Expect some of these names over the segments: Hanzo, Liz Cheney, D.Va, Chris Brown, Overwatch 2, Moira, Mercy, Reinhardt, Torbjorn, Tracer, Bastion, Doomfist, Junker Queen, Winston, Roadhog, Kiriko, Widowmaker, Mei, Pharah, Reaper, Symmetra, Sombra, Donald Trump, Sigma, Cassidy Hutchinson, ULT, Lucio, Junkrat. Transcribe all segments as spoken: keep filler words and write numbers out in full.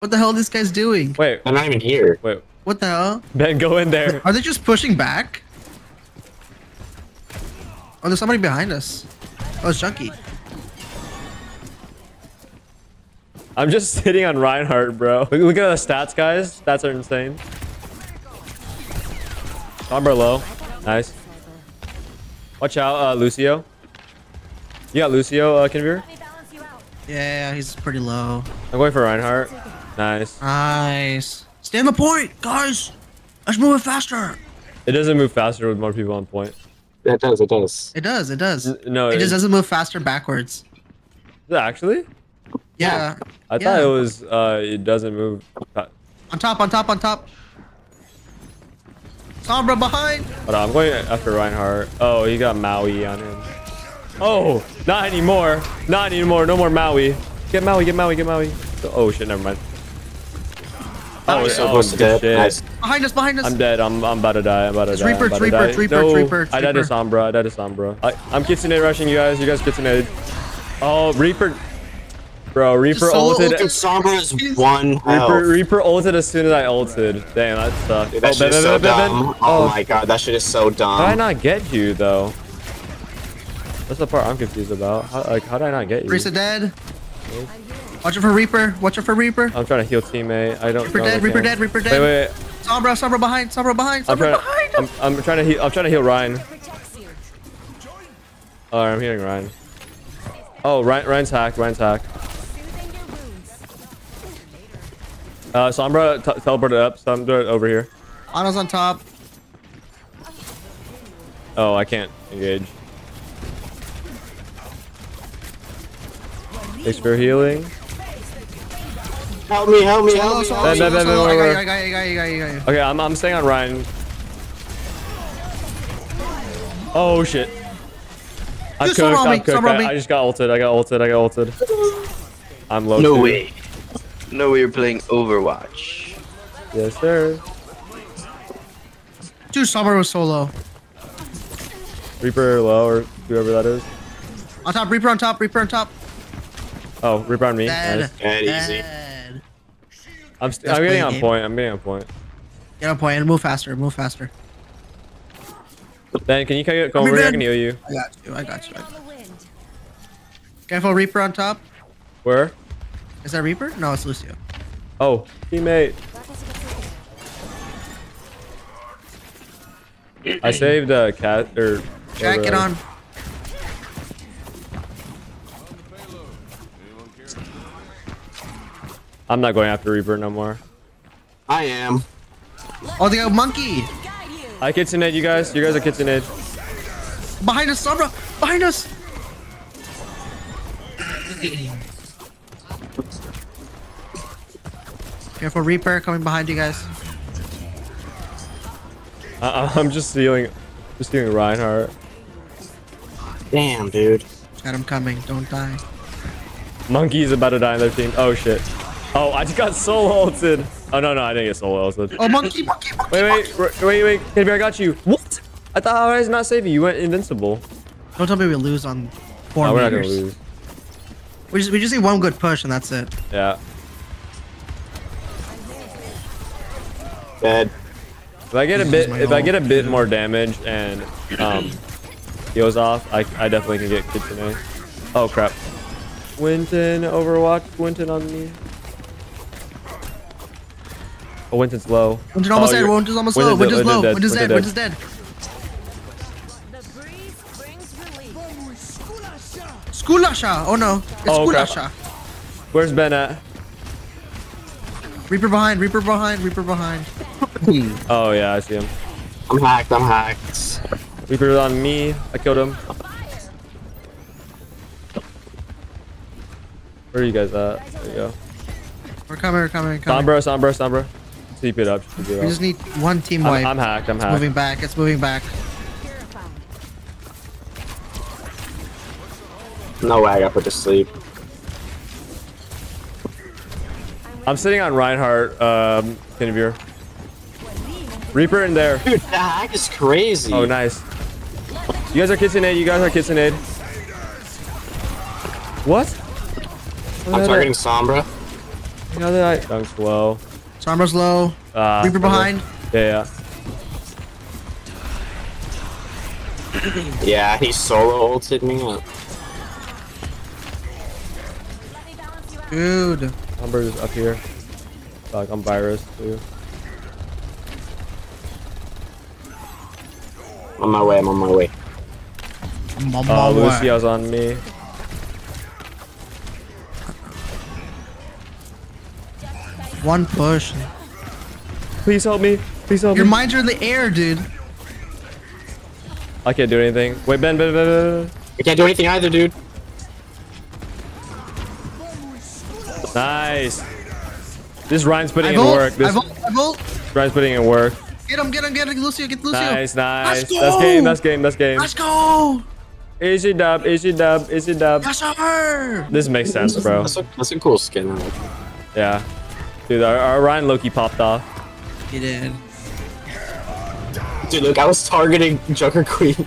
What the hell are these guys doing? Wait, I'm not even here. Wait. What the hell? Ben, go in there. Are they just pushing back? Oh, there's somebody behind us. Oh, it's Junkie. I'm just sitting on Reinhardt, bro. Look, look at the stats, guys. Stats are insane. Sombra low. Nice. Watch out, uh, Lucio. You got Lucio, uh, Kinvir? Yeah, he's pretty low. I'm going for Reinhardt. Nice. Nice. Stay on the point, guys. Let's move it faster. It doesn't move faster with more people on point. It does, it does. It does, it does. No, it, it just doesn't move faster backwards. Actually? Yeah. I yeah. thought it was, uh, it doesn't move. On top, on top, on top. Sombra behind. Hold on, I'm going after Reinhardt. Oh, he got Maui on him. Oh, not anymore. Not anymore. No more Maui. Get Maui, get Maui, get Maui. Oh, shit, never mind. Oh, it's so close to death. Nice. Behind us, behind us. I'm dead. I'm, I'm about to die. I'm about to it's die. Reaper, about Reaper, to die. Reaper, no, Reaper, I died to Sombra. I died to Sombra. I, I'm Kitsune rushing you guys. You guys Kitsune. Oh, Reaper. Bro, Reaper ulted. ulted. Sombra is one health. Reaper, Reaper ulted as soon as I ulted. Damn, that sucked. Dude, that oh, ben, ben, so ben, ben, ben. Oh, oh my god, that shit is so dumb. How did I not get you, though? That's the part I'm confused about. How, like, how did I not get you? Reaper dead. Nope. Watch out for Reaper. Watch out for Reaper. I'm trying to heal teammate. I don't Reaper know dead, Reaper dead, Reaper dead. Wait, wait. Sombra, Sombra behind, Sombra behind, Sombra behind. I'm, I'm trying to heal, I'm trying to heal Ryan. Oh, I'm healing Ryan. Oh, Ryan, Ryan's hacked, Ryan's hacked. Uh, Sombra t teleported up, Sombra over here. Ana's on top. Oh, I can't engage. Thanks for healing. Help me, help me, help me. Okay, I'm, I'm staying on Ryan. Oh, shit. I'm cooked, I'm cooked. I, I just got ulted, I got ulted, I got ulted. I'm low. No way. No way you're playing Overwatch. Yes, sir. Dude, Sombra was so low. Reaper low, or whoever that is. On top, Reaper on top, Reaper on top. Oh, Reaper on me. Dead. Nice. Dead easy. Dead. I'm, st I'm getting on game. point. I'm getting on point. Get on point and move faster. Move faster. Ben, can you get over here? I can heal you. I got you. I got you. I got you. Careful, Reaper on top. Where? Is that Reaper? No, it's Lucio. Oh, teammate. I saved uh, Cat or. Jack, get on. I'm not going after Reaper no more. I am. Oh, they got monkey. I Kitsune, you guys. You guys are Kitsune. Behind us, Sombra. Behind us. Careful, Reaper coming behind you guys. Uh, I'm just stealing, just stealing Reinhardt. Damn, dude. Got him coming. Don't die. Monkey's about to die on their team. Oh shit. Oh, I just got soul ulted. Oh, no, no, I didn't get soul ulted. Oh, monkey, monkey, monkey. Wait, wait, monkey. wait, wait, wait. K B, I got you. What? I thought I was not saving you. You went invincible. Don't tell me we lose on four no, meters. We're not going to lose. We just, we just need one good push, and that's it. Yeah. Dead. If I get a bit, if I get a bit more damage and um, heals off, I, I definitely can get Kitsune. Oh, crap. Winston, Overwatch, Winston on me. Oh, Winston's low. Winston almost oh, dead. Winston's almost low. Winston's low. Winston's dead. Winston's dead. Skulasha. Oh no, it's Skulasha. Where's Ben at? Reaper behind. Reaper behind. Reaper behind. Oh yeah, I see him. I'm hacked. I'm hacked. Reaper's on me. I killed him. Where are you guys at? There you go. We're coming. We're coming. We're coming. Sombra. Sombra. Sombra. Keep it up. Keep it up. We just need one team wipe. I'm, I'm hacked. I'm it's hacked. It's moving back. It's moving back. No way. I got put to sleep. I'm sitting on Reinhardt. Um, Kinevere. Reaper in there. Dude, the hack is crazy. Oh, nice. You guys are Kitsune. You guys are Kitsune. What? I'm targeting Sombra. You know that. Junk's low. Sombra's low. Uh, Reaper behind. Yeah, yeah. Yeah, he solo ulted me up. Dude. Sombra's up here. Like, I'm virus too. On my way, I'm on my way. I'm on my uh, way. Lucio's on me. One push. Please help me. Please help Your me. Your mines are in the air, dude. I can't do anything. Wait, Ben, Ben, Ben, Ben. I can't do anything either, dude. Nice. This Ryan's putting I in vote. work. This I vote. I vote. Ryan's putting in work. Get him, get him, get him, Lucio, get Lucio. Nice, nice. Let's go. That's game, that's game, that's game. Let's go. Easy dub, easy dub, easy dub. Yes, sir. This makes sense, bro. That's a, that's a cool skin. Right? Yeah. Dude, our, our Ryan Loki popped off. He did. Dude, look, I was targeting Junker Queen. You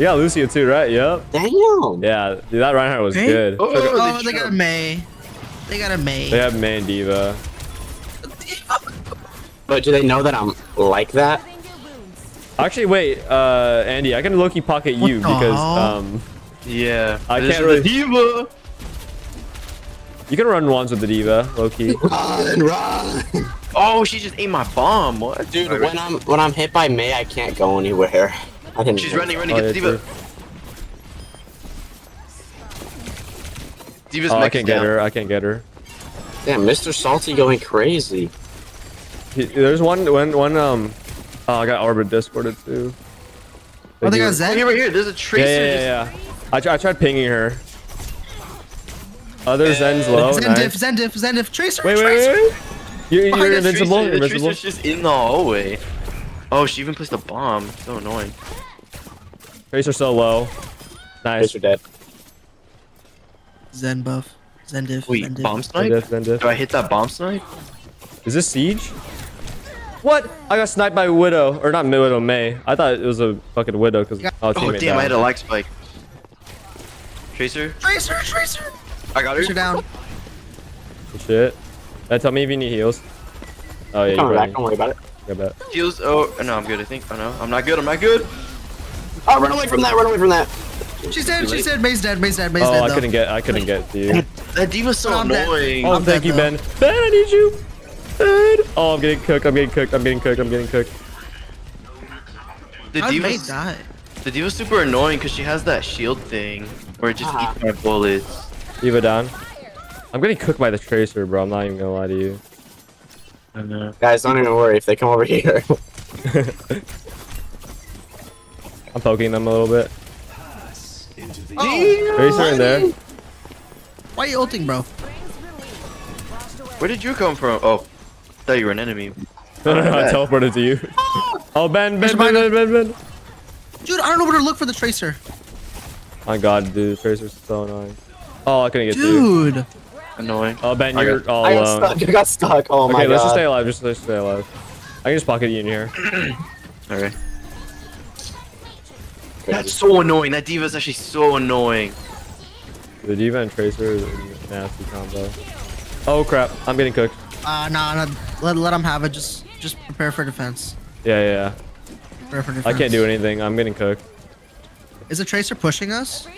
got Lucio too, right? Yep. Damn. Yeah, dude, that Reinhardt was hey. good. Oh, oh, oh they, they got a Mei. They got a Mei. They have Mei and D.Va. But do they know that I'm like that? Actually, wait, uh, Andy, I can low-key pocket you because, um... yeah. I can't really... D.Va! You can run ones with the D.Va, low-key. Run, run! Oh, she just ate my bomb, what? Dude, right, when right. I'm when I'm hit by Mei, I can't go anywhere. I can She's running, running, oh, get yeah, the D.Va. D.Va's oh, I can't down. get her, I can't get her. Damn, Mister Salty going crazy. There's one, one, one, um, oh, I got Orbit Discorded too. They oh, they got Zen? Oh, here, right here, there's a Tracer. Yeah, yeah, yeah. Just... I, tr I tried pinging her. Other uh, Zen's low. Zen diff, Zen diff, Zen diff, Tracer, wait, Tracer. Wait, wait, wait. You're, you're invincible, Tracer. You're invincible. The Tracer's just in the hallway. Oh, she even placed a bomb. So annoying. Tracer's so low. Nice. Tracer dead. Zen buff. Zen diff. Wait, Zen diff. Bomb snipe? Zen diff, Zen diff. Do I hit that bomb snipe? Is this Siege? What? I got sniped by Widow, or not Widow, Mei. I thought it was a fucking Widow because oh damn, died. I had a lag spike. Tracer. Tracer, Tracer. I got her. Tracer down. Good shit. Now tell me if you need heals. Oh yeah, you're back. Don't worry about it. Yeah, bet. Heals. Oh no, I'm good. I think. Oh no, I'm not good. I'm not good. Oh, run away from that. Run away from that. She said. She said. May's dead. May's dead. May's oh, dead. Oh, I though. couldn't get. I couldn't get to you. That D.Va's so I'm annoying. Dead. Oh, I'm thank dead, you, Ben. Ben, I need you. Oh, I'm getting cooked. I'm getting cooked. I'm getting cooked. I'm getting cooked. The D.Va's die. The D.Va's super annoying because she has that shield thing where it just ah. eats my bullets. D.Va down. I'm getting cooked by the Tracer, bro. I'm not even gonna lie to you. I know. Guys, don't even worry if they come over here. I'm poking them a little bit. Oh, Tracer in there. Why are you ulting, bro? Where did you come from? Oh. I thought you were an enemy. No, no, no, I teleported to you. Oh, Ben, Ben, Ben, Ben, Ben, Ben. Dude, I don't know where to look for the Tracer. My God, dude, the Tracer's so annoying. Oh, I couldn't get dude. Through. Dude. Annoying. Oh, Ben, I you're got, all I got alone. Stuck. You got stuck. Oh, okay, my God. Okay, let's just stay alive. Just let's stay alive. I can just pocket you in here. Okay. That's so annoying. That D.Va's actually so annoying. The D.Va and Tracer is a nasty combo. Oh, crap. I'm getting cooked. Uh, no, no, let let him have it. Just just prepare for defense. Yeah, yeah. Prepare for defense. I can't do anything. I'm getting cooked. Is the Tracer pushing us?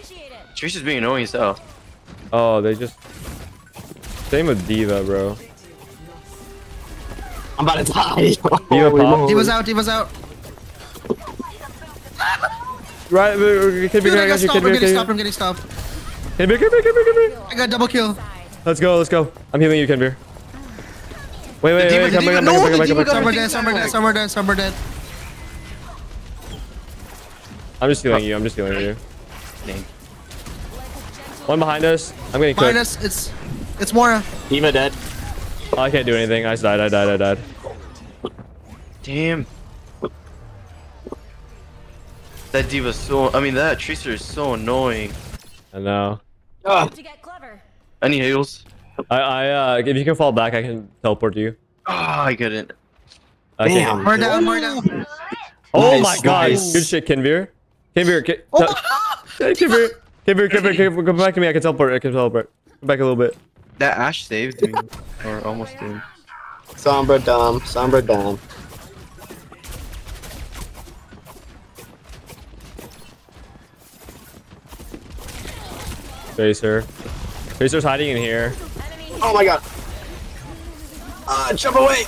Tracer's being annoying as hell. Oh, they just. Same with D.Va, bro. I'm about to die. D.Va D.Va's out. D.Va's out. Right, we can be here. I'm getting stopped. I'm getting stopped. Can be, can be, can be, can be. I got double kill. Let's go. Let's go. I'm healing you, Kenbeer. Wait, wait, wait, come back, come back, come back, come back. Some are dead, some are dead, some are dead, some are dead. I'm just healing you, I'm just healing you. One behind us. I'm getting cooked. Behind us, it's, it's Moira. D.Va dead. Oh, I can't do anything. I died, I died, I died. Damn. That D.Va's so, I mean, that Tracer is so annoying. I know. Ah. I need heals. I, I, uh, if you can fall back, I can teleport to you. Oh, I couldn't. Okay. Damn. We're down, we're down. Oh nice, my God. Nice. Good shit, Kenbeer. Kenbeer, Kenbeer, oh, Kenbeer, Kenbeer, Kenbeer, Kenbeer, come back to me. I can teleport. I can teleport. Come back a little bit. That Ashe saved me, or almost did. Sombra dumb, Sombra dumb. Tracer. Tracer's hiding in here. Oh my god. Uh, jump away!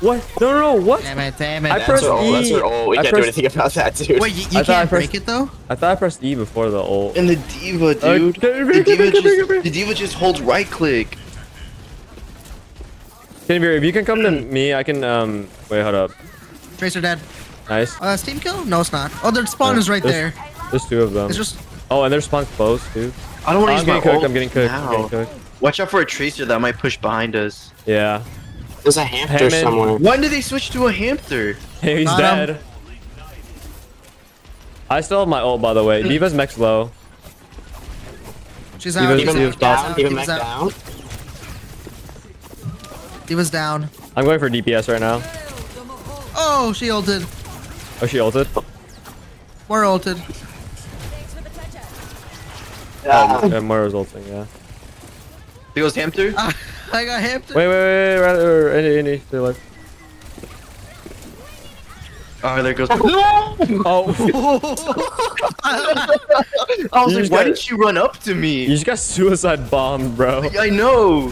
What? No, no, no, what? Damn it, damn it. I pressed E. That's her ult. We I can't do anything about that, dude. Wait, you, you can't pressed, break it, though? I thought I pressed E before the ult. And the D.Va, dude. Uh, the D.Va just, the D.Va just holds right-click. If you can come to me, I can, um... Wait, hold up. Tracer dead. Nice. Uh, Steam kill? No, it's not. Oh, their spawn no, is right there. There's two of them. It's just... Oh, and their spawn's close, too. I don't want to use my ult. I'm getting cooked. I'm getting cooked. Watch out for a Tracer that might push behind us. Yeah. There's a hamster Hammond. somewhere. When did they switch to a hamster? Hey, he's Not dead. Him. I still have my ult, by the way. D.Va's mech's low. She's out. D.Va's mech down. D.Va's down. D.Va's down. I'm going for D P S right now. Oh, she ulted. Oh, she ulted? Moira ulted. Thanks for the touch-up. Yeah. Yeah, Moira's ulting, yeah. He goes hamster? Uh, I got hamster. Wait, wait, wait, rather, Indy, Indy, stay alive. Oh, there goes. Oh. I was you like, why got... didn't you run up to me? You just got suicide bombed, bro. Like, I know.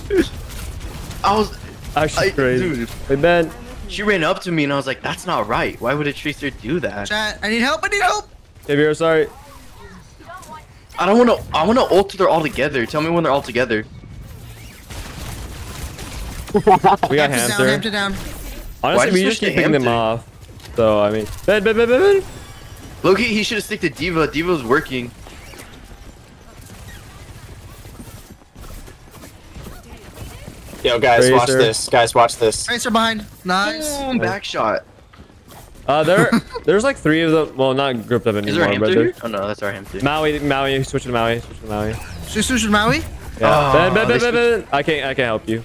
I was. Actually, I, crazy. Dude. Hey, Ben. She ran up to me and I was like, that's not right. Why would a Tracer do that? Chat, I need help, I need help. Hey, you're sorry. I don't want to, I want to ult they're all together. Tell me when they're all together. We got hamster. Down, down. Honestly, we just keep picking them off. So, I mean... Bed, bed, bed, bed, bed. Loki, he should have stick to D.Va. D.Va's working. Yo, guys, Tracer. watch this. Guys, watch this. Tracer behind. Nice. Boom, back shot. Uh, there, there's like three of them. Well, not grouped up anymore. Is there a hamster here? Oh, no, that's our hamster. Maui, Maui. Switch to Maui. Switch to Maui. Switch to Maui? Yeah. Oh, bed, bed, bed, bed, bed. I can't, I can't help you.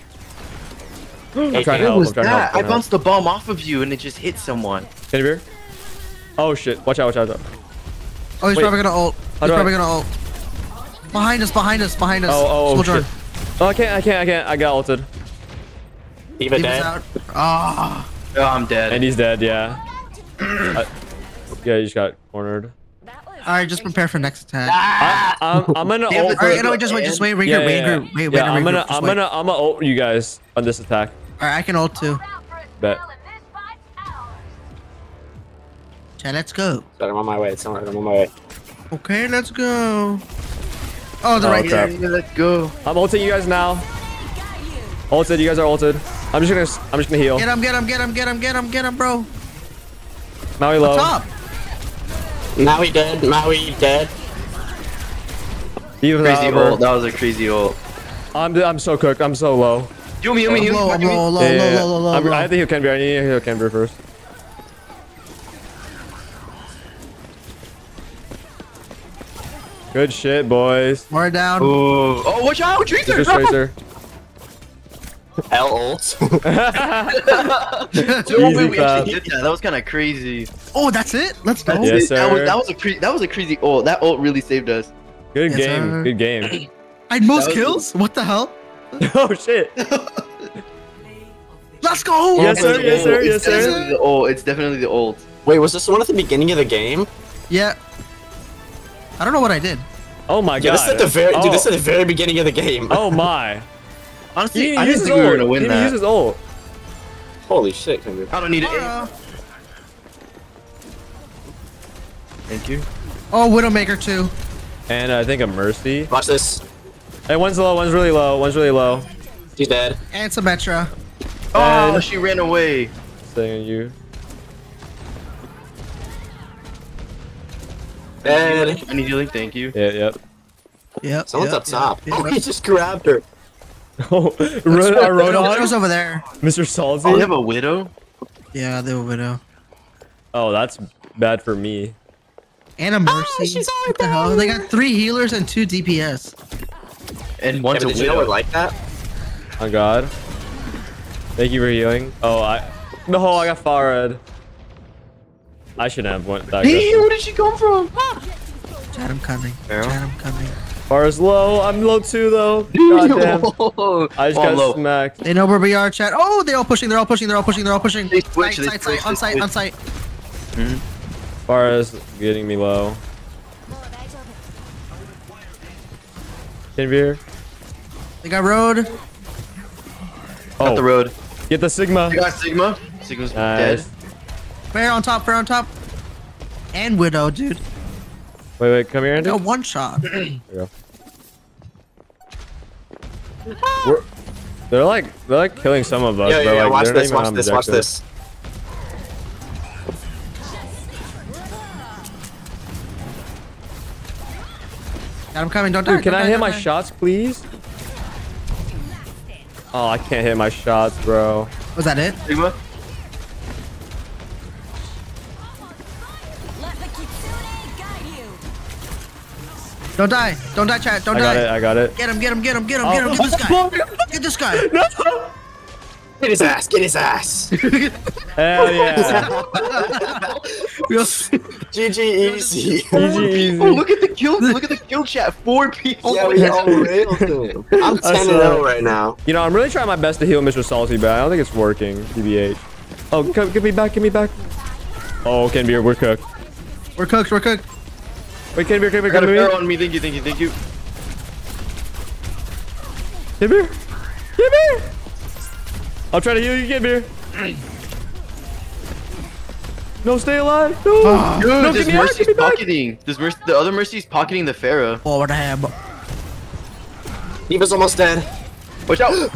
I'm hey, trying to help. Was I'm trying that? To help. I bounced the bomb off of you and it just hit someone. Can you hear? Oh shit! Watch out! Watch out! Watch out. Oh, he's Wait. probably gonna ult. He's probably I... gonna ult. Behind us! Behind us! Behind us! Oh, oh, shit. oh I can't! I can't! I can't! I got ulted. Even dead. Ah! Oh. Oh, I'm dead. And he's dead. Yeah. I... Yeah, you just got cornered. All right, just prepare for next attack. Ah! I, I'm, I'm gonna ult. All right, you know, just wait, just wait, wait, yeah, wait, yeah, wait, yeah. wait, wait, yeah, I'm gonna, I'm gonna, I'm gonna ult you guys on this attack. All right, I can ult too. Bet. Okay, let's go. Sorry, I'm on my way. It's not right. I'm on my way. Okay, let's go. Oh, the oh, right here. Yeah, let's go. I'm ulting you guys now. Ulted, you guys are ulted. I'm just gonna, I'm just gonna heal. Get him, get him, get him, get him, get him, get him, bro. Maui low. Up top. Maui dead, Maui dead. Even crazy ult. That was a crazy ult. I'm I'm so cooked. I'm so low. You me, you me, you me. Low, I'm low, low, yeah, low, low, low, low, low. I have to heal Kenber. I need to heal Kenber first. Good shit, boys. More down. Ooh. Oh, watch out, Tracer. Tracer. L ult. Dude, wait, we actually did that. That was kind of crazy. Oh, that's it. Let's go. Yes, sir. That was that was a crazy that was a crazy ult. That ult really saved us. Good yes, game. Sir. Good game. I had most kills. Good. What the hell? Oh shit. Let's go. Yes, sir. It's yes, sir. Yes, sir. Oh, it's definitely the ult. Wait, was this the one at the beginning of the game? Yeah. I don't know what I did. Oh my yeah, god. This is at the very oh. dude. This is at the very beginning of the game. Oh my. Honestly, he I didn't think we were gonna win he that. Uses ult. Holy shit, Kendrick. I don't need Pharah. it. Thank you. Oh, Widowmaker too. And uh, I think a Mercy. Watch this. Hey, one's low, one's really low, one's really low. She's dead. And Symmetra. Oh, and she ran away. Saying you. Dead. I need healing, thank you. Yeah, yep. Yep. Someone's yep, up top. Yep, yep. Oh, he just grabbed her. Oh, Roadhog over there. Mister Salty. Oh, they have a widow? Yeah, they have a widow. Oh, that's bad for me. And a Mercy. Oh, she's all what the hell? They got three healers and two D P S. And one's yeah, a widow. like that? Oh, God. Thank you for healing. Oh, I... No, I got Pharah. I shouldn't have went that. Hey, where did she come from? Chad, I'm coming. Chad, I'm coming. Pharah's low. I'm low too, though. God damn. I just got low. Smacked. They know where we are, chat. Oh, they're all pushing. They're all pushing. They're all pushing. They're all pushing. They switch, site, they site, switch, site, on site, switch. on site. Mm-hmm. Pharah's getting me low. Can you be here? They got road. Oh. Got the road. Get the Sigma. They got Sigma. Sigma's nice. Dead. Pharah on top. Pharah on top. And Widow, dude. Wait, wait, come here, Andy. No one shot. There you go. We're, they're like, they're like killing some of us. Yeah, yeah, yeah. Like, watch this, watch this, watch this. I'm coming. Don't do it. Can I hit my shots, please? Oh, I can't hit my shots, bro. Was that it? Sigma? Don't die. Don't die, chat. Don't I die. I got it. I got it. Get him, get him, get him, get him, oh. get him. Get this guy. Get this guy. No. Get his ass. Get his ass. Hell yeah. G G easy. G G easy. Oh, look at the kill. Look at the kill chat. Four people. Yeah, we all railed to him. I'm ten and oh right now. You know, I'm really trying my best to heal Mister Salty, but I don't think it's working. T B H. Oh, come, give me back. Give me back. Oh, Ken Beer, we're cooked. We're cooked. We're cooked. Wait, Ken Beer, Ken Beer, Ken Beer. on me, thank you, thank you, thank you. Ken Beer, Ken Beer. I'll try to heal you, Ken Beer. No, stay alive. No, oh, dude, no, this Mercy's out, pocketing. This Mercy, the other Mercy's pocketing the Pharah. Oh, damn. D.Va's almost dead. Watch out.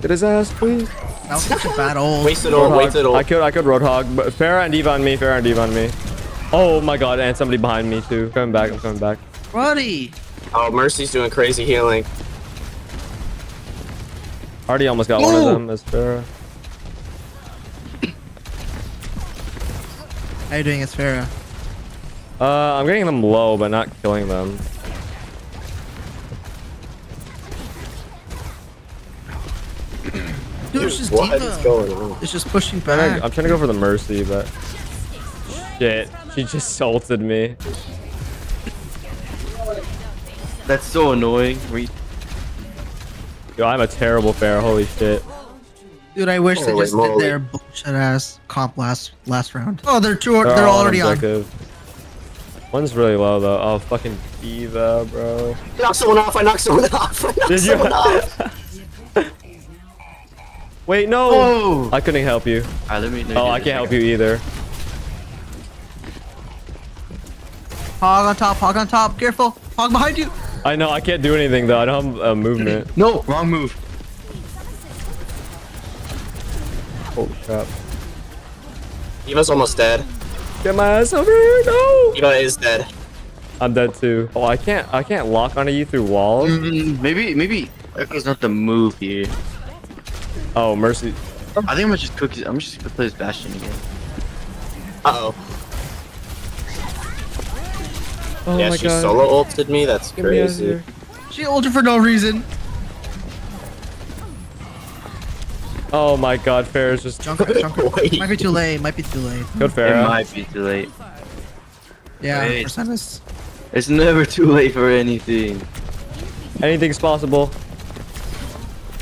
Get his ass, please. That was such a bad old. Wasted all, wasted all. I killed, I killed Roadhog, but Pharah and D.Va on me, Pharah and D.Va on me. Oh my god, and somebody behind me too. Coming back, I'm coming back. Buddy! Oh, Mercy's doing crazy healing. Already almost got Whoa. one of them, that's Pharah. How you doing, it's Pharah? Uh, I'm getting them low, but not killing them. Dude, Dude it's just what is going on? It's just pushing back. I'm trying to go for the Mercy, but... Shit. She just salted me. That's so annoying. We... Yo, I'm a terrible Pharah. Holy shit. Dude, I wish holy they just moly. did their bullshit ass comp last last round. Oh, they're two. They're, they're all already objective. on. One's really low though. Oh, fucking D.Va, bro. I knocked someone off. I knocked someone off. I knocked did someone you? off. Wait, no. Oh. I couldn't help you. All right, let me, let me oh, I can't help you either. Hog on top, hog on top, careful. Hog behind you. I know, I can't do anything though. I don't have uh, movement. No, wrong move. Holy crap. D.Va's almost dead. Get my ass over here, no! D.Va is dead. I'm dead too. Oh, I can't, I can't lock onto you through walls. Mm-hmm. Maybe, maybe it's not the move here. Oh, Mercy. I think I'm gonna just cook, I'm just gonna play this Bastion again. Uh-oh. Oh yeah, she God. solo ulted me. That's Get crazy. Me she ulted for no reason. Oh my God, Pharah's just. Junkrat, Junkrat. Might be too late. Might be too late. Good Pharah. It might be too late. Yeah, Wait. percentus. It's never too late for anything. Anything's possible.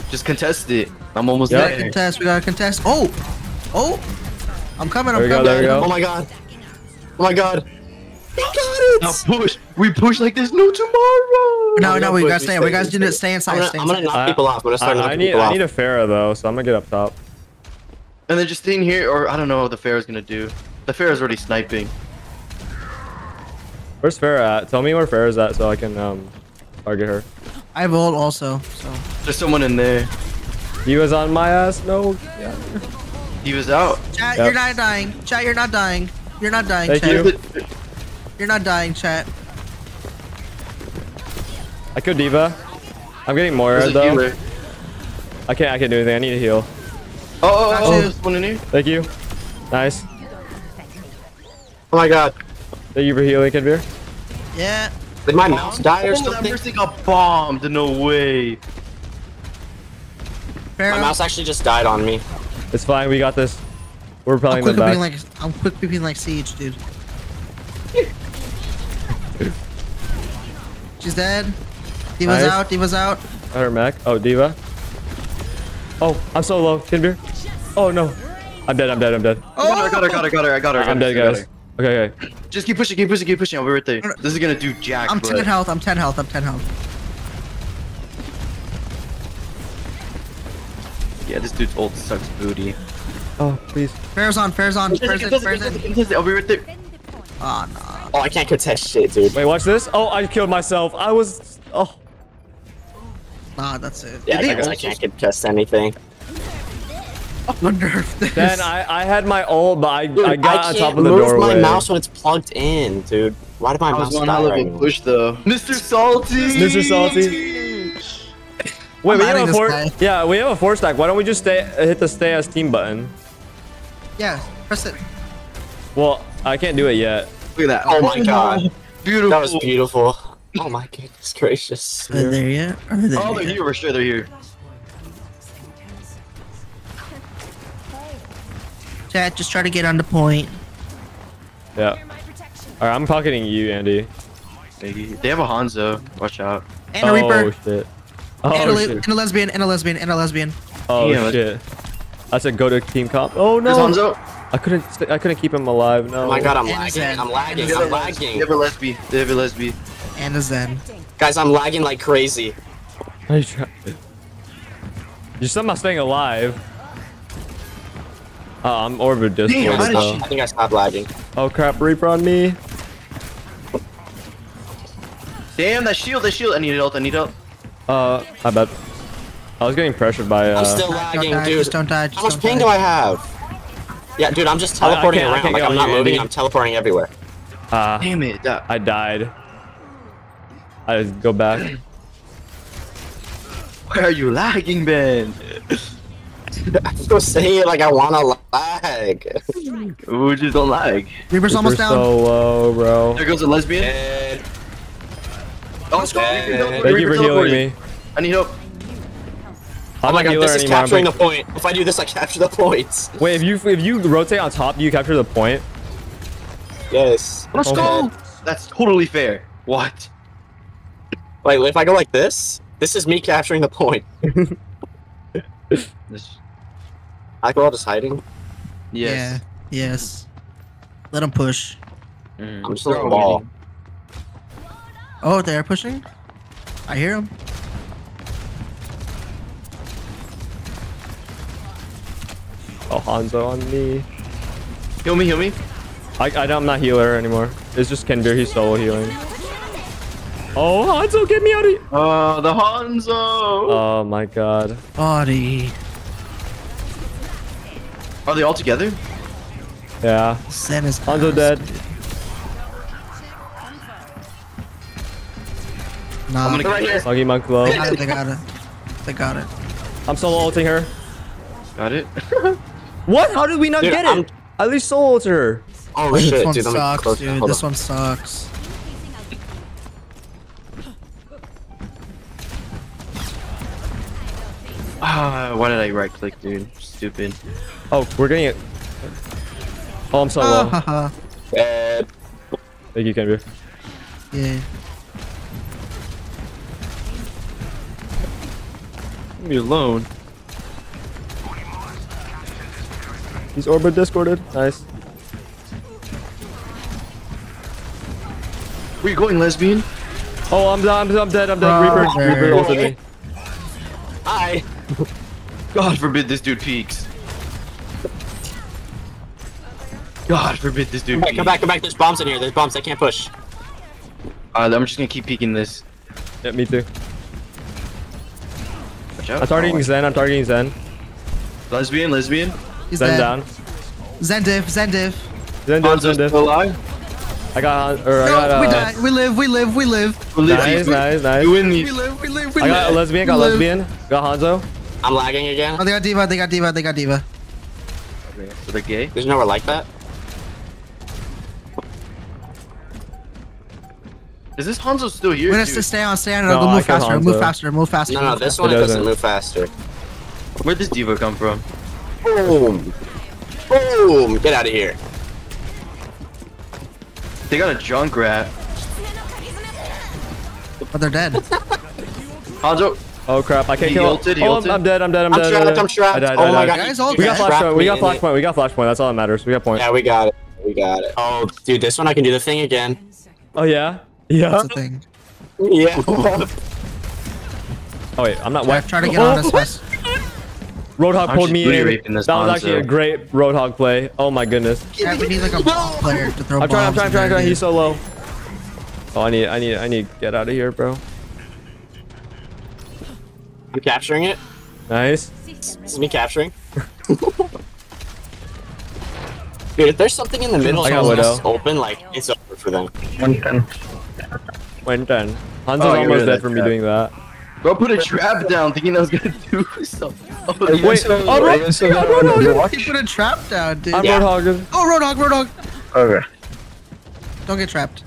Just contest it. I'm almost yep. there. We gotta contest. We gotta contest. Oh, oh, I'm coming. There I'm coming. Go, there go. Oh my God. Oh my God. We got it! Now push! We push like there's no tomorrow! No, no, we gotta stay. We gotta stay, stay inside. I'm gonna, I'm gonna knock I, people off. I'm gonna start I, knocking I need, people I off. I need a Pharah though, so I'm gonna get up top. And then just staying here, or I don't know what the Pharah's gonna do. The Pharah's already sniping. Where's Pharah at? Tell me where Pharah's at so I can um, target her. I have ult also, so... There's someone in there. He was on my ass? No. Yeah. He was out. Chat, yep. you're not dying. Chat, you're not dying. You're not dying, Thank chat. You. You're not dying, chat. I killed D.Va. I'm getting Moira though. Healer. I can't. I can't do anything. I need a heal. Oh, oh, oh, oh. One in here. Thank you. Nice. Oh my God. Thank you for healing, Ken Beer. Yeah. Did my mouse die or oh, something? That Mercy got bombed. No way. Pharah. My mouse actually just died on me. It's fine. We got this. We're repelling them back. Like, I'm quick peeping like Siege, dude. She's dead. D.Va's nice. out. D.Va's out. I heard Mac. Oh, D.Va. Oh, I'm so low. Tinbeer. Oh, no. I'm dead. I'm dead. I'm dead. Oh! I got her. I got her. I got her. I got her. I got her. I'm dead, guys. Okay, okay. Just keep pushing. Keep pushing. Keep pushing. I'll be right there. This is going to do jack. I'm but... ten health. I'm ten health. I'm ten health. Yeah, this dude's ult sucks booty. Oh, please. Pharah's on. Pharah's on. Pharah's in. I'll be right there. Oh, no. Oh, I can't contest shit, dude. Wait, watch this. Oh, I killed myself. I was... Oh. Nah, that's it. Yeah, I, I can't contest anything. Oh, nerf this. Then I, I had my ult, but I, dude, I got I on top of the doorway. I can't move my mouse when it's plugged in, dude. Why did my I mouse die right now? Push, though. Mister Salty! Mister Salty! Wait, I'm we have a four... Yeah, we have a four stack. Why don't we just stay, hit the stay as team button? Yeah, press it. Well, I can't do it yet. Look at that. Oh my god. Beautiful. That was beautiful. Oh my goodness gracious. Are they yet? Are they oh, they're yet? Here. We're sure they're here. Chat, just try to get on the point. Yeah. Alright, I'm pocketing you, Andy. They have a Hanzo. Watch out. And a Reaper. Oh, shit. Oh, and, a shit. and a lesbian, and a lesbian, and a lesbian. Oh, damn, shit. That's a go-to team comp. Oh, no. There's Hanzo. I couldn't. I couldn't keep him alive. No. Oh my god, I'm lagging. I'm lagging. I'm lagging. They have a lesbian. They have a lesbian. And a Zen. Guys, I'm lagging like crazy. Are you trying? You're somehow staying alive. Oh, I'm orbit discord. I think I stopped lagging. Oh crap! Reaper on me. Damn that shield! That shield! I need ult. I need ult. Uh, I bet. I was getting pressured by. Uh... I'm still lagging, don't die, dude. Just don't die, just How much ping do I have? Yeah, dude, I'm just teleporting around. Like, I'm not moving. I'm teleporting everywhere. Uh, Damn it. Uh, I died. I just go back. Where are you lagging, Ben? I'm still saying it like I want to lag. Ooh, just don't lag. Reaper's almost down. So low, bro. There goes a lesbian. Dead. Oh, let's go. Thank Reaper you for healing me. I need help. Oh my god, this is capturing the point. If I do this, I capture the points. Wait, if you if you rotate on top, do you capture the point? Yes. Let's go! That's totally fair. What? Wait, if I go like this, this is me capturing the point. I go all just hiding? Yes. Yeah, yes. Let him push. Mm, I'm just a little ball. Oh, they're pushing? I hear him. Oh, Hanzo on me. Heal me, heal me. I, I, I'm not healer anymore. It's just Kenbir, he's solo healing. Oh, Hanzo, get me out of here. Oh, the Hanzo. Oh, my God. Body. Are they all together? Yeah. Zen is Hanzo dead. Nah. I'm gonna right here. Foggy Monk low. They got it, they got it. They got it. I'm solo ulting her. Got it. What? How did we not dude, get I'm... it? At least solo to her. Oh shit, this one dude, sucks, close. dude. Hold this on. one sucks. Ah, why did I right click, dude? Stupid. Oh, we're getting it. Oh, I'm so low. Thank you, Kenbir. Yeah. Leave me alone. He's orbit discorded. Nice. Where you going, lesbian? Oh, I'm I'm, I'm dead. I'm dead. Oh, Reaper, there. Reaper ulted me. Hi. God forbid this dude peeks. God forbid this dude. Come back, come back, come back. There's bombs in here. There's bombs. I can't push. Alright, I'm just gonna keep peeking this. Yeah, me too. Watch out. I'm targeting oh, Zen. I'm targeting Zen. Lesbian, lesbian. He's Zen dead. down. Zendiv, Zendiv. Zendiv, Zendiv. Still alive? I got. Or no, I got, uh, we died. We live, we live, we live. We live. Nice, we, nice, nice. We live, we live, we live. I got a lesbian, got lesbian. Got Hanzo. I'm lagging again. Oh, they got D.Va, they got D.Va, they got D.Va. Okay, so they're gay? There's nowhere like that. Is this Hanzo still here? We're gonna stay on, stay on. No, move faster, move faster, move faster. No, no, this one doesn't move faster. Where'd this D.Va come from? Boom! Boom! Get out of here. They got a Junkrat. But they're dead. Hanzo. Oh crap, I can't he kill ulted, oh, I'm, I'm dead, I'm dead, I'm, I'm dead. Trapped, I'm trapped, I'm trapped. Oh my god. Guys, all we, got flash we got flashpoint, we got flashpoint, that's all that matters. We got point. Yeah, we got it. We got it. Oh, dude, this one I can do the thing again. Oh yeah? Yeah. That's a thing. Yeah. Oh wait, I'm not whack. Try to get on this mess. Roadhog pulled me in. That was actually a great Roadhog play. Oh my goodness. Yeah, we need like a bomb player to throw bombs. I'm trying, I'm trying, I'm trying, trying. He's so low. Oh, I need, I need, I need to get out of here, bro. You capturing it? Nice. This is me capturing. Dude, if there's something in the middle that's open, like, it's over for them. one ten. one ten. Hanzo's oh, almost dead for me doing that. Bro, put a trap down thinking I was gonna do something. Oh, wait, wait. So, oh, Roadhog! So so Roadhog! He put a trap down, dude. I'm yeah. Roadhog. Oh, Roadhog, Roadhog! Okay. Don't get trapped.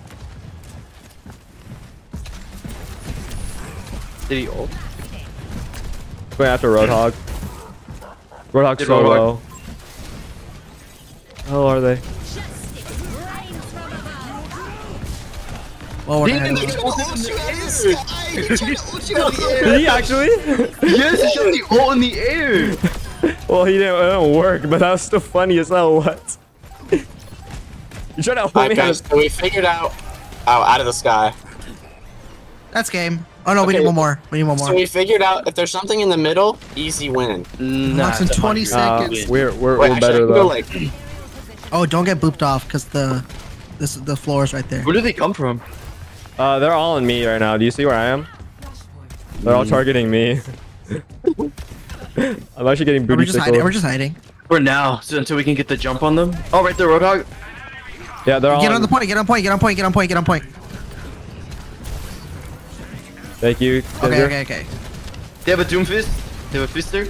Did he ult? Going after Roadhog. Roadhog's Did so Roadhog. low. How are they? Well, we're he didn't even ult in the air! Did he actually? Yes, he shot the ult in the air! Well, he didn't, it didn't work, but that was still funny as hell, what? You tried to hold me guys, so we figured out... Oh, out of the sky. That's game. Oh no, okay. We need one more. We need one more. So we figured out if there's something in the middle, easy win. Nah, in twenty seconds. Uh, we're we're, Wait, we're actually, better though. Like... Oh, don't get booped off because the this the floor is right there. Where do they come from? Uh, they're all on me right now. Do you see where I am? They're all targeting me. I'm actually getting booty. We're just hiding. We're just hiding. For now, so until we can get the jump on them. Oh, right there, Roadhog. Yeah, they're all. Get on the point. Get on point. Get on point. Get on point. Get on point. Thank you. Okay, okay, okay. They have a Doomfist? They have a Fister?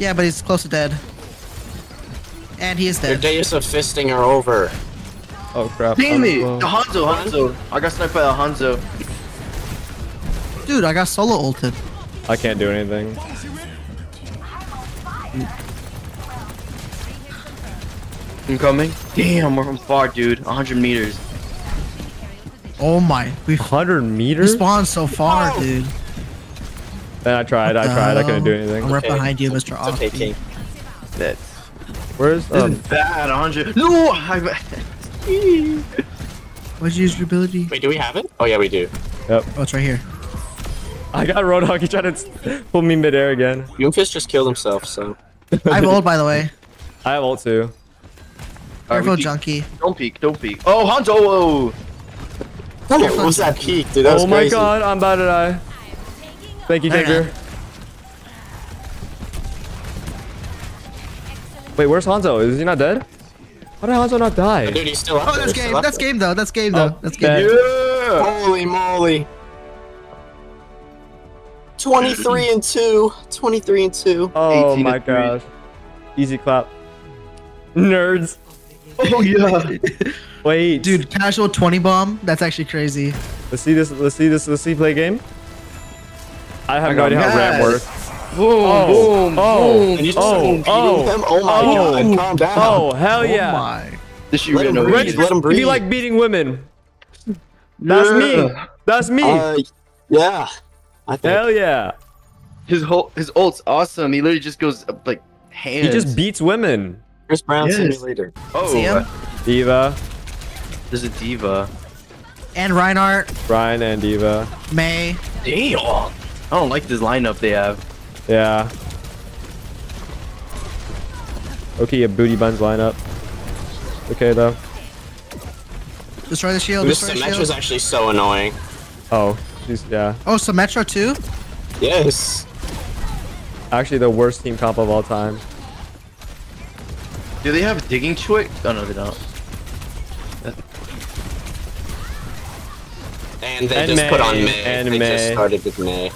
Yeah, but he's close to dead. And he is dead. Your days of fisting are over. Oh crap. Damn it! Oh. Hanzo, Hanzo. I got sniped by a Hanzo. Dude, I got solo ulted. I can't do anything. I'm coming. Damn, we're from far, dude. one hundred meters. Oh my, we've one hundred meters? We spawned so far, oh. dude. And I tried, I tried, I couldn't do anything. I'm right okay. behind you, Mister Off. Okay, that's... Where's um... Isn't that one hundred? No! I'm... What'd you use your ability? Wait, do we have it? Oh yeah, we do. Yep. Oh, it's right here. I got Roadhog, he tried to pull me midair again. Doomfist just killed himself, so... I have ult, by the way. I have ult too. Careful, right, junkie. Don't peek, don't peek. Oh, Hanzo! Oh. Dude, what was that peak, dude? That oh was my crazy. god, I'm about to die. Thank you, Taker. Wait, where's Hanzo? Is he not dead? How did Hanzo not die? Oh, dude, he's still oh, that's there. game. That's game, though. That's game, though. Oh, that's game. Yeah. Holy moly. twenty-three and two. twenty-three and two. Oh my gosh. Easy clap. Nerds. Oh yeah. Wait, dude, casual twenty bomb. That's actually crazy. Let's see this. Let's see this. Let's see play game. I have I no idea guys. how ramp works. Boom! Oh, boom! Oh! Boom. Oh! Oh! Them? Oh my oh, God! Calm down. Oh hell yeah! Oh my. This you let, him breathe. Breathe. let him breathe. You like beating women? That's yeah. me. That's me. Uh, yeah. I think. Hell yeah! His whole his ult's awesome. He literally just goes up, like hands. He just beats women. Chris Brown yes. simulator. Oh. See him? D.Va. There's a D.Va. And Reinhardt. Ryan and D.Va. Mei. Damn. I don't like this lineup they have. Yeah. Okay, a booty buns lineup. Okay, though. Destroy the shield. This Symmetra's actually so annoying. Oh, she's, yeah. Oh, Symmetra too? Yes. Actually, the worst team comp of all time. Do they have digging choice? Oh, no, they don't. And they and just Mei. put on Mei. And they Mei. just started with Mei.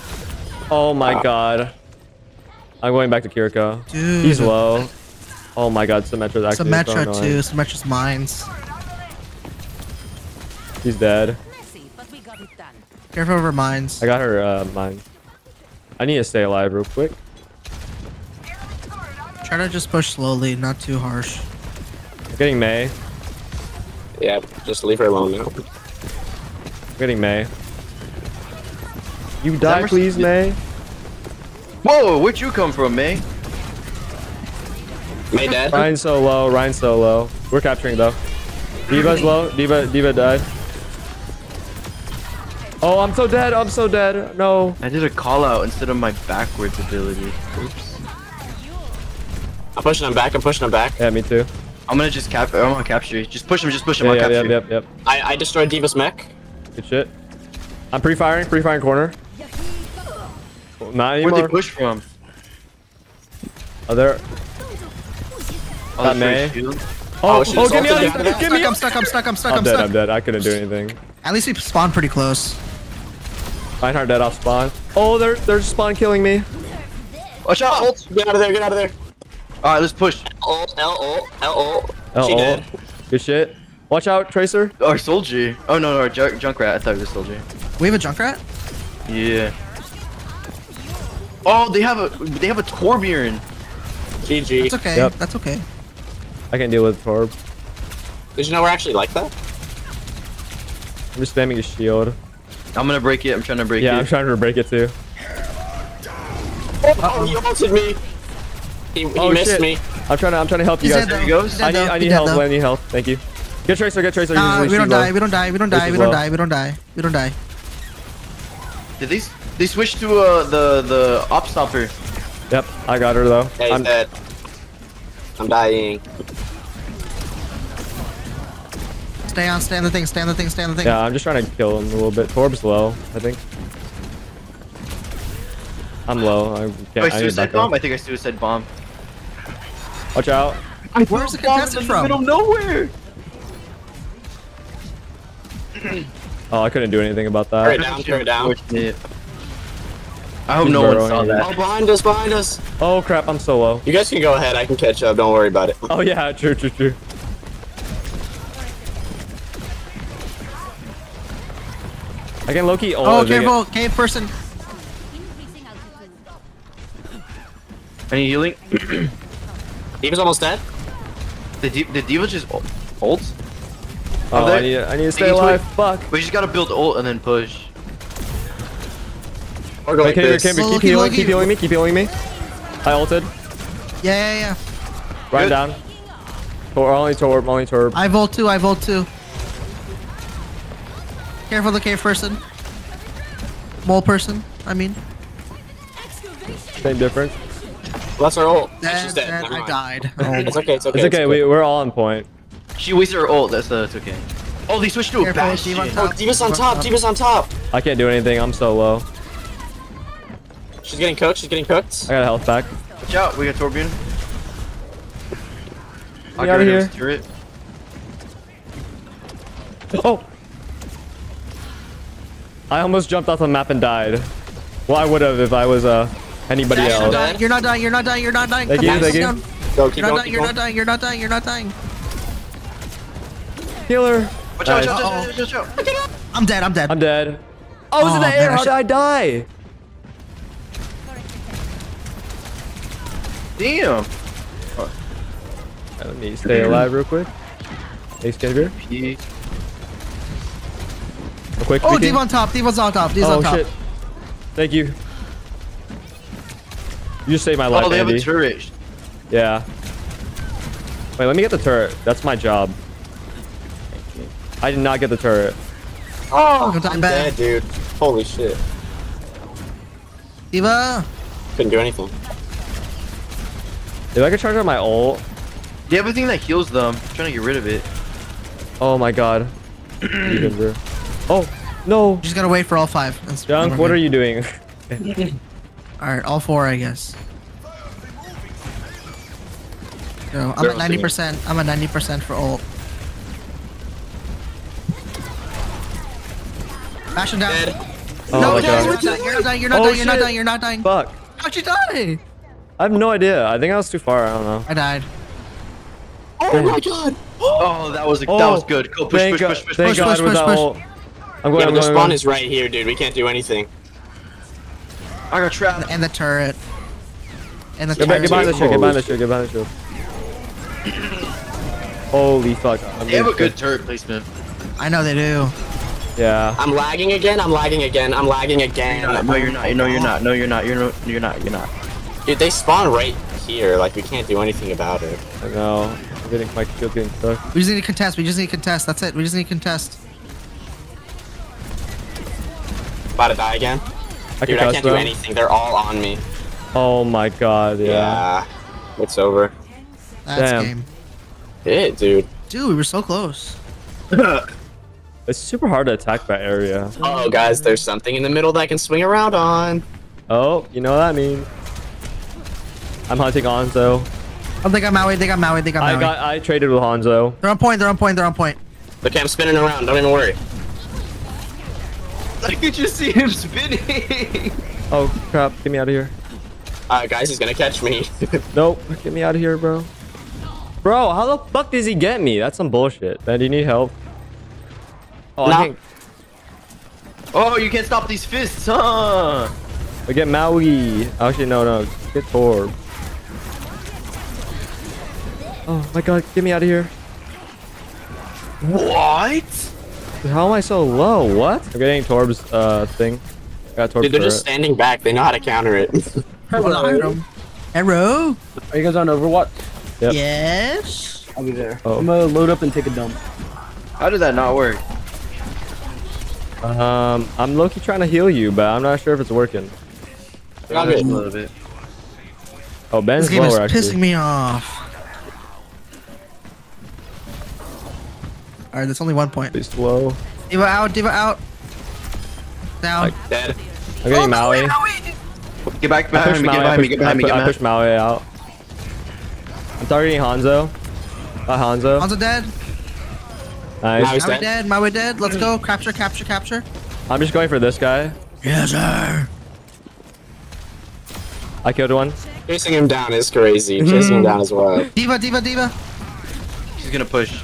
Oh my wow. god. I'm going back to Kiriko. Dude. He's low. Oh my god, Symmetra's actually Symmetra so too. Symmetra's mines. He's dead. Careful over mines. I got her uh, mine. I need to stay alive real quick. Try to just push slowly, not too harsh. I'm getting Mei. Yeah, just leave her alone now. I'm getting Mei. You die, please, Mei. Whoa, where'd you come from, Mei? Mei dead? Ryan's so low, Ryan's so low. We're capturing though. D.Va's low, D.Va, D.Va died. Oh, I'm so dead, I'm so dead, no. I did a call out instead of my backwards ability. Oops. I'm pushing him back, I'm pushing him back. Yeah, me too. I'm gonna just cap- I'm gonna capture you. Just push him, just push him, yeah, I'll yeah, capture yep, you. Yep, yep, yep. I, I destroyed D.Va's mech. Good shit. I'm pre-firing, pre-firing corner. Not anymore. Where'd they push from? Oh, they're... Oh, that Mei. Oh, oh, oh, get me out! Get me out! I'm stuck! I'm stuck! I'm stuck! I'm, I'm dead! Stuck. I'm dead! I couldn't do anything. At least we spawned pretty close. Reinhardt dead. I'll spawn. Oh, they're they're spawn killing me. Watch out! Ult. Get out of there! Get out of there! All right, let's push. L ult. L ult. L ult. L ult. Good shit. Watch out, Tracer. Or Solji. Oh no, no, Junk Junkrat. I thought it was Solji. We have a Junkrat? Yeah. Oh, they have a they have a Torbjorn. G G. That's okay. Yep. That's okay. I can deal with Torb. Did you know we're actually like that? I'm just spamming his shield. I'm gonna break it. I'm trying to break yeah, it. Yeah, I'm trying to break it too. Oh, oh he ulted me. He, he oh, missed shit. me. I'm trying to. I'm trying to help He's you guys. There he goes. I need. I need help. Though. I need help. Thank you. Get Tracer. Get Tracer. Nah, we don't die. Low. We don't die. We don't die. We don't die. We don't die. We don't die. Did these? They switched to uh, the the op stopper. Yep. I got her though. Yeah, he's I'm dead. I'm dying. Stay on, stay on the thing, stay on the thing, stay on the thing. Yeah, I'm just trying to kill him a little bit. Torb's low, I think. I'm low. I can't. I, I suicide bomb? Up. I think I suicide bomb. Watch out. I Where's the contestant from? Middle of nowhere. Oh, I couldn't do anything about that. Turn it down, turn it down. I hope He's no burrowing. one saw that. Oh, behind us, behind us. Oh, crap, I'm so low. You guys can go ahead. I can catch up. Don't worry about it. Oh, yeah, true, true, true. I can low-key all Oh, careful. Okay, person. Any healing? D.Va's almost dead. The D.Va just ult? Oh, oh I, need, I need to stay alive. Fuck. We just gotta build ult and then push. Or go like this. Keep healing, keep healing me, keep healing me. I ulted. Yeah, yeah, yeah. Right down. Tor only Torb, only Torb. I volt too, I volt too. Careful the cave person. Mole person, I mean. Same difference. Well, that's our ult. Dead, She's dead. dead. I died. Oh it's okay, it's okay. It's okay, it's we, we're all on point. She wasted her ult, that's, uh, that's okay. Oh, they switched to a Bastion. Oh, D.Va's on top, D.Va's on top. I can't do anything, I'm so low. She's getting cooked, she's getting cooked. I got a health back. Watch out, we got Torbjorn. I got his turret. Oh! I almost jumped off the map and died. Well, I would have if I was uh, anybody yeah, else. Not you're not dying, you're not dying, you're not dying. Thank Come you, thank you. Go, keep you're, going, not, keep you're not dying, you're not dying, you're not dying. Healer. Watch out, watch out, watch out, watch out, watch out. I'm dead, I'm dead. I'm dead. Oh, I was oh, in the air, how did I die? Damn! Oh. Let me stay alive real quick. Ace Gabriel. Quick. Oh, D.Va on top. D.Va's on top. D.Va's oh, on top. Shit. Thank you. You just saved my life, Oh, they Andy. have a turret. Yeah. Wait, let me get the turret. That's my job. I did not get the turret. Oh, I'm, I'm dead, dude. Holy shit. D.Va! Couldn't do anything. If I could charge up my ult. They have a thing that heals them. I'm trying to get rid of it. Oh my god. Oh, no. Just gotta wait for all five. That's Junk, what are you doing? Alright, all four, I guess. Yo, I'm at ninety percent. I'm at ninety percent for ult. Mash him down. Oh no, my god. You're not dying, you're not dying, you're not dying, you're not dying. Fuck. How'd you die? I have no idea. I think I was too far. I don't know. I died. Oh Damn. my god! Oh, that was a, oh, that was good. Go push, push, push, push, push, push, push, push. I'm going. Yeah, the spawn is right here, dude. We can't do anything. I got trapped. And the turret. And the get turret. Back, get behind the shield. Get behind the shield. Get behind the shield. Holy fuck! I'm they have a good turret placement. I know they do. Yeah. I'm lagging again. I'm lagging again. I'm lagging again. You're not, no, you're not. No, you're not. No, you're not. You're not. You're not. You're not. Dude, they spawn right here. Like we can't do anything about it. I know. I'm getting my shield getting stuck. We just need to contest. We just need to contest. That's it. We just need to contest. About to die again. I Dude, I can't them. do anything. They're all on me. Oh my god. Yeah. yeah. It's over. That's Damn. game. It, dude. Dude, we were so close. It's super hard to attack that area. Oh, guys, there's something in the middle that I can swing around on. Oh, you know what I mean. I'm hunting Hanzo. Oh, they got Maui. They got Maui. They got Maui. I got. I traded with Hanzo. They're on point. They're on point. They're on point. Look, I'm spinning around. Don't even worry. I could just see him spinning. Oh crap! Get me out of here. Uh, guys, he's gonna catch me. Nope. Get me out of here, bro. Bro, how the fuck does he get me? That's some bullshit. Man, do you need help? Oh, nah. I think... oh, you can't stop these fists, huh? We get Maui. Actually, no, no. Get Torb. Oh my god, get me out of here. What? How am I so low? What? I'm getting Torb's uh, thing. Got Torb's Dude, they're just it. standing back. They know how to counter it. Hello. Hello. Are you guys on Overwatch? Yep. Yes. I'll be there. Oh. I'm gonna load up and take a dump. How did that not work? Um, I'm low-key trying to heal you, but I'm not sure if it's working. Got it. A little bit. Oh, Ben's lower, actually. This game is pissing me off. Alright, that's only one point. At least low. D.Va out, D.Va out. Down. Like, dead. I'm getting oh, Maui. No, Maui. Get back behind me, get behind me, get behind me. I pushed Maui out. I'm targeting Hanzo. Uh, Hanzo. Hanzo dead. Nice. Maui dead, Maui dead. Let's go. Capture, capture, capture. I'm just going for this guy. Yes, sir. I killed one. Chasing him down is crazy. Mm-hmm. Chasing him down as well. D.Va, D.Va, D.Va. She's gonna push.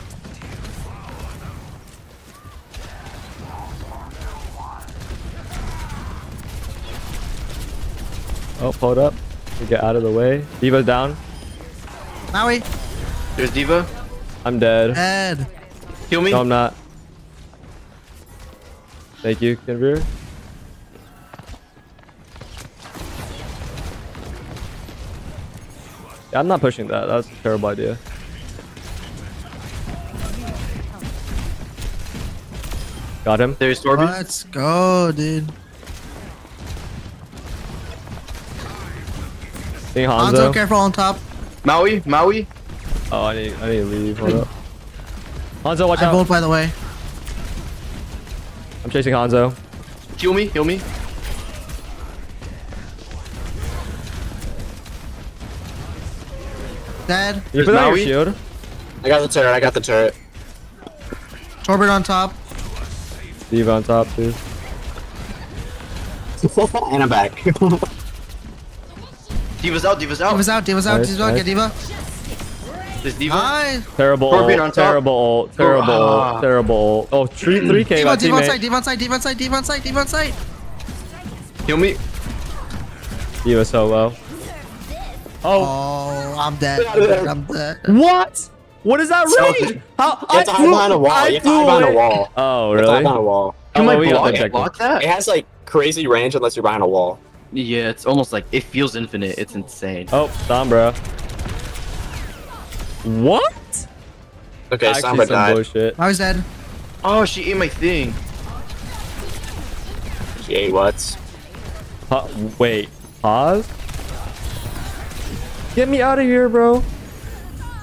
Oh, hold up. We get out of the way. D.Va's down. Maui. There's D.Va. I'm dead. Dead. Kill me? No, I'm not. Thank you. Get over here. Yeah, I'm not pushing that. That's a terrible idea. Got him. There's Torbjorn. Let's go, dude. Hey, Hanzo. Hanzo, careful on top. Maui, Maui. Oh, I need, I need to leave. Hold up. Hanzo, watch I out. I bolt, by the way. I'm chasing Hanzo. Heal me, heal me. Dead. You put out your shield? I got the turret, I got the turret. Torbjorn on top. D.Va on top, too. And I'm back. D.Va's out, D.Va's out. D.Va's out, D.Va's out, nice, D.Va's out, nice. Get D.Va. This D.Va? Nice. Terrible ult, terrible ult, terrible ult, oh. terrible ult. Oh, three K D.Va, D.Va on site, D.Va on site, D.Va on site, D.Va on site, D.Va on site. Kill me. D.Va's so low. Oh. Oh, I'm dead. I'm dead, I'm dead. What? What is that rating? How? You have to hide behind a wall. You have to hide behind a wall. Oh, really? You have to hide behind a wall. Can oh, I block, it, block that? It has like crazy range unless you're behind a wall. Yeah, it's almost like it feels infinite. It's insane. Oh, Sombra. What? Okay, Actually, Sombra died. Bullshit. I was dead. Oh, she ate my thing. She ate what? Pa wait, pause? Get me out of here, bro.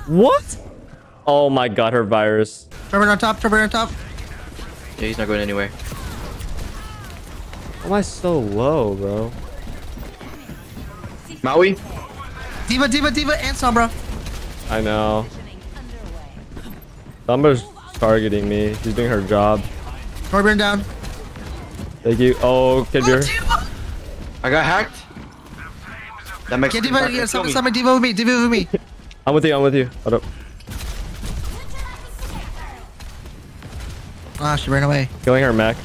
What? Oh my god, her virus. Trevor on top, Trevor on top. Yeah, he's not going anywhere. Why am I so low, bro? Maui? D.Va, D.Va, D.Va, and Sombra. I know. Somebody's targeting me. She's doing her job. Torbjorn down. Thank you. Oh, Kidbeer. Oh, I got hacked. That makes Get D.Va, yeah, summon, summon D.Va with me. D.Va with me. I'm with you. I'm with you. Hold up. Ah, oh, she ran away. Killing her mech.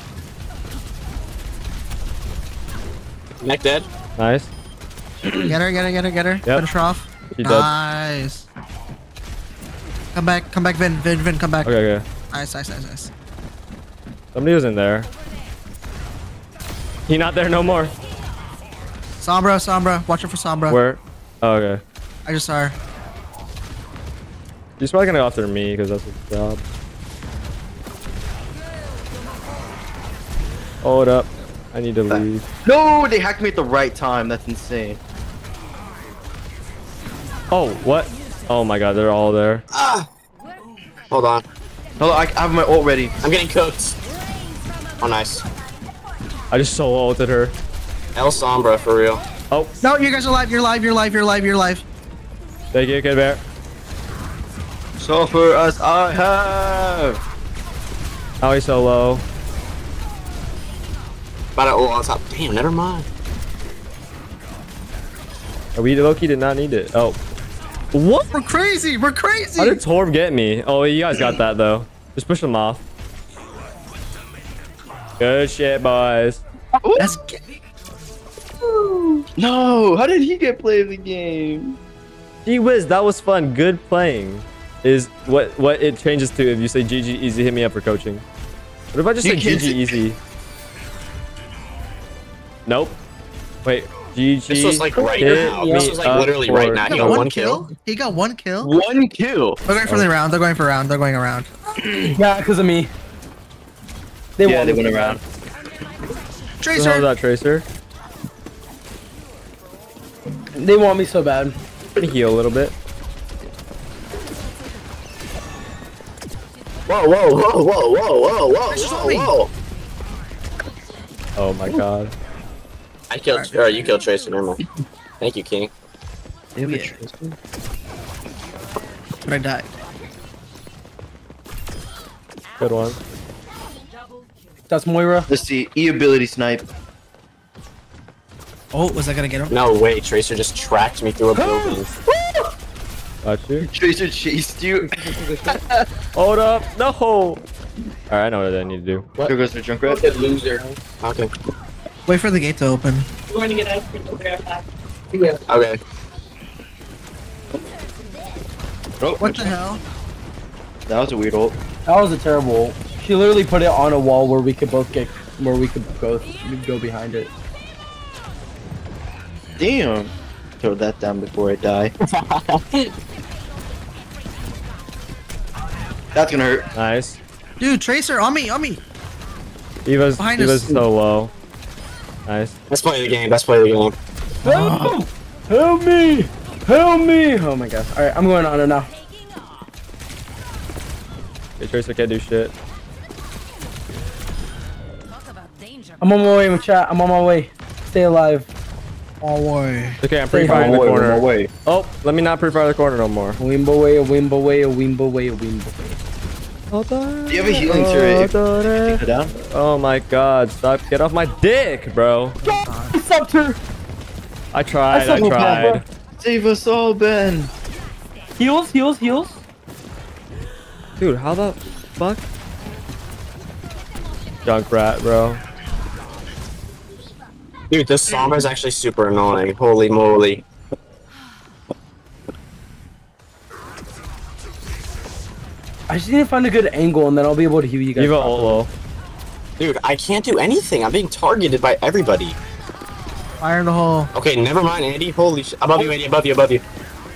Mech dead. Nice. Get her, get her, get her, get her. Yep. Finish her off. She nice. Dead. Come back, come back, Vin, Vin, Vin, come back. Okay, okay. Nice, nice, nice, nice. Somebody was in there. He not there no more. Sombra, Sombra. Watch out for Sombra. Where? Oh, okay. I just saw her. She's probably gonna go after me because that's his job. Hold up. I need to leave. No, they hacked me at the right time. That's insane. Oh, what? Oh my god, they're all there. Ah! Hold on. Hold on, I have my ult ready. I'm getting cooked. Oh, nice. I just solo ulted her. El Sombra, for real. Oh. No, you guys are live. You're live. You're live. You're live. You're live. Thank you, Kid Bear. So for us, I have. Oh, he's so low. About to ult on top. Damn, never mind. We low-key did not need it. Oh. What? We're crazy. We're crazy. How did Torb get me? Oh, you guys got that, though. Just push them off. Good shit, boys. That's no, how did he get play of the game? Gee whiz, that was fun. Good playing is what what it changes to if you say G G easy, hit me up for coaching. What if I just say G G easy? Nope. Wait, G G. This was like right now. This was like literally right now. He got one kill. He got one kill. One kill. They're going for the round. They're going for round. They're going around. Yeah, because of me. They yeah, won. They went around. Tracer. How's that, Tracer? They want me so bad. I'm gonna heal a little bit. Whoa, whoa, whoa, whoa, whoa, whoa, whoa, whoa, whoa. Oh my god. I killed, all right. Or you killed Tracer, normal. Thank you, King. Did we Tracer? But I died. Good one. That's Moira. Let's see, E ability snipe. Oh, was I gonna get him? No way, Tracer just tracked me through a building. Got you. Tracer chased you. Hold up, no! Alright, I know what I need to do. What? Here goes the Junkrat. Loser. Okay. Wait for the gate to open. We're gonna get out of here. Yeah. Okay. Oh, what the hell? That was a weird ult. That was a terrible ult. She literally put it on a wall where we could both get, where we could both go behind it. Damn! Throw that down before I die. That's gonna hurt. Nice. Dude, Tracer, on me, on me! D.Va's so low. Nice. Let's play the game, let's play the game. Oh. Help me! Help me! Oh my gosh. Alright, I'm going on it now. Hey, Tracer can't do shit. I'm on my way, chat. I'm on my way. Stay alive. Way. Okay, I'm pre-firing the corner. Way. Oh, let me not pre-fire the corner no more. Wimbo way, a wimbo way, a wimbo way, a wimbo way. Do you have a healing turret? Oh, oh my god, stop. Get off my dick, bro. I subbed her. I tried, I, I tried. Papa. Save us all, Ben. Heals, heals, heals. Dude, how the fuck? Junkrat, bro. Dude, this Sombra is actually super annoying. Holy moly. I just need to find a good angle and then I'll be able to heal you guys. Give a Dude, I can't do anything. I'm being targeted by everybody. Fire in the hole. Okay, never mind, Andy. Holy shit. Above you, Andy. Above you, above you.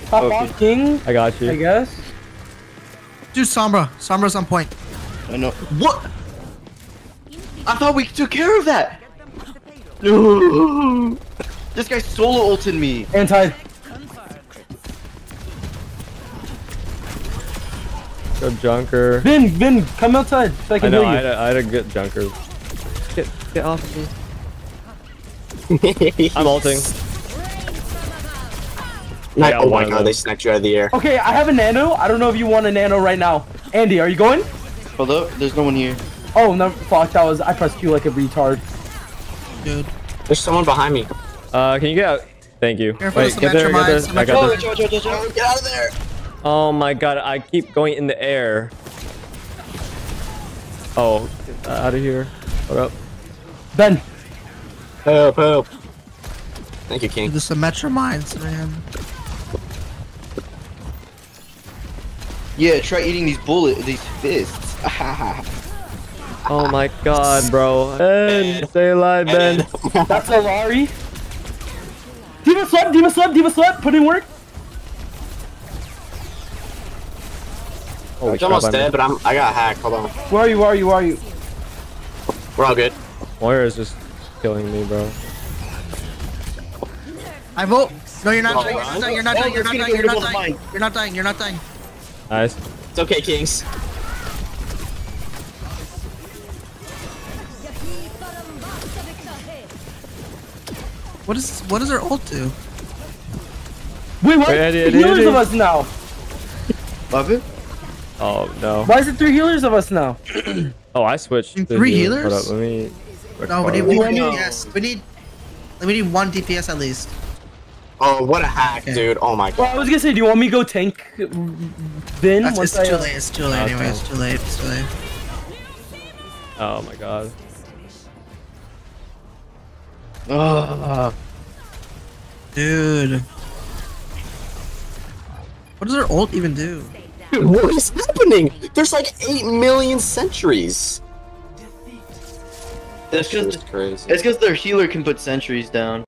Pop okay. off, King. I got you. I guess. Dude, Sombra. Sombra's on point. I know. What? I thought we took care of that. No. This guy solo ulted me. Anti. Good Junker. Vin, Vin, come outside so I can I know, heal you. I know, I had a good Junker. Get, get off of me. I'm ulting. Not, oh my god, they snacked you out of the air. Okay, I have a nano. I don't know if you want a nano right now. Andy, are you going? Hold up, there's no one here. Oh, no, fuck, that was, I pressed Q like a retard. Dude. There's someone behind me. Uh, can you get out? Thank you. Careful, wait, get there, get there. I got this. Get out of there. Oh my god, I keep going in the air. Oh, get out of here. Hold up. Ben. Help, help. Thank you, King. The Symmetra mines, man. Yeah, try eating these bullets, these fists. Oh my god, bro. Ben, stay alive, Ben. That's a Lari. D.Va slept, D.Va slept, D.Va slept. Put in work. Oh, it's almost dead, but I'm, I got hacked. Hold on. Where are you? Where are you? Where are you? We're all good. Moira is just killing me, bro. I vote. No, you're not dying. No, you're not dying. You're not dying. You're not dying. You're not dying. You're not dying. Nice. It's okay, Kings. What is what does our ult do? Wait, what? Wait, three healers of us now. Love it. Oh no. Why is it three healers of us now? Oh, I switched. And three healers. Hold up, let me. No, we need one D P S. We need. We need one D P S at least. Oh, what a hack, okay. Dude! Oh my god. Well, I was gonna say, do you want me to go tank? Then That's, once it's, I, too late, it's too late. Okay. Anyway, it's too late. It's too late. Oh my god. Ugh. Dude, what does our ult even do? Dude, what is happening? There's like eight million sentries. That's because it's because their healer can put sentries down.